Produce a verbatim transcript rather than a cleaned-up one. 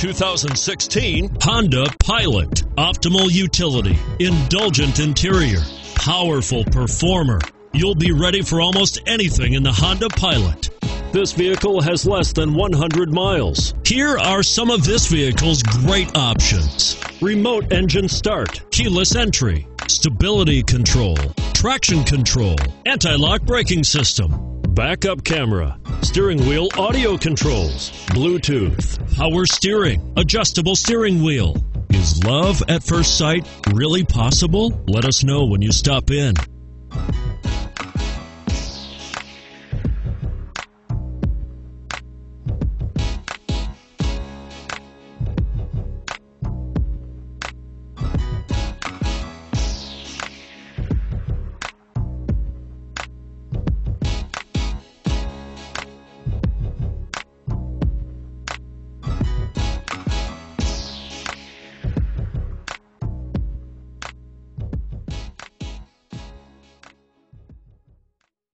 two thousand sixteen Honda Pilot. Optimal utility, indulgent interior, powerful performer. You'll be ready for almost anything in the Honda Pilot. This vehicle has less than one hundred miles. Here are some of this vehicle's great options: remote engine start, keyless entry, stability control, traction control, anti-lock braking system, backup camera, steering wheel audio controls, Bluetooth, power steering, adjustable steering wheel. Is love at first sight really possible? Let us know when you stop in.